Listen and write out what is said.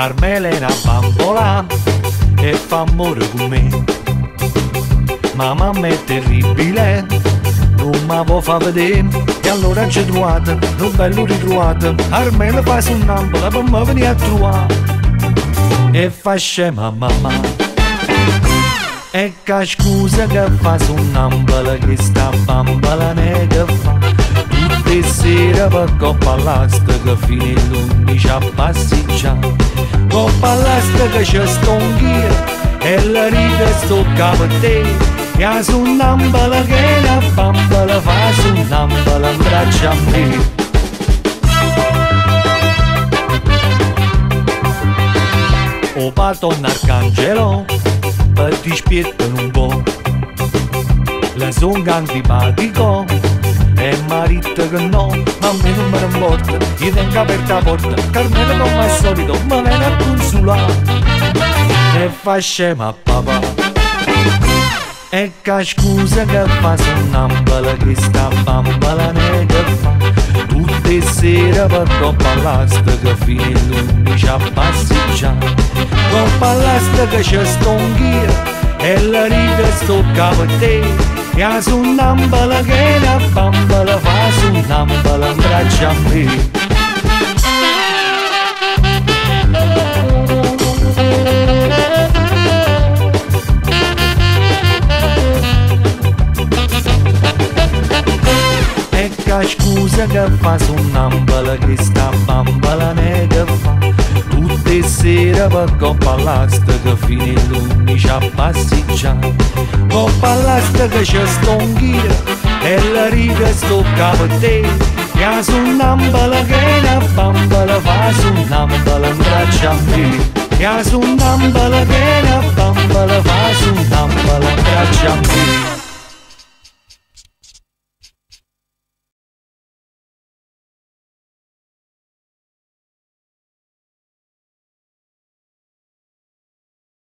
Carmela è una bambola e fa amore con me. Ma mamma è terribile, non mi può far vedere. E allora ci trovate, un bello ritrovato, Carmela fa sonnambola per me venire a trovare. E fa scema mamma, e che scusa che fa sonnambola, che sta bambola ne che fa. Tutte sera per coppa all'asta che fino all'11 a passeggiare. Coppa all'asta che ci stonghia e la riga sto capo a te. E a sonnambola che la bambola fa sonnambola in braccio a me. O Padonna Arcangelo, per dispiettare un po'. La songa antipatico, è marito che no, ma a me non mi importa. Io tengo aperta la porta, Carmela come al solito, ma viene a consolare. E fa scema papà, e che scusa che fa sonnambola, che sta bambola ne che fa. Tutte sera per coppa all'asta che fino all'11 a passeggiare. Coppa all'asta che ci stonghia e la riga sto capo a te. E a sonnambola che la bambola fa sonnambola in braccio a me. Scusa che fa sonnambola, che sta bambola ne che fa. Tutte sera per coppa all'asta che fino all'11 a passeggiare. Coppa all'asta che ci stonghia e la riga sto capo a te. E a sonnambola che la bambola fa sonnambola in braccio a me. E a sonnambola che la bambola fa sonnambola in braccio a me.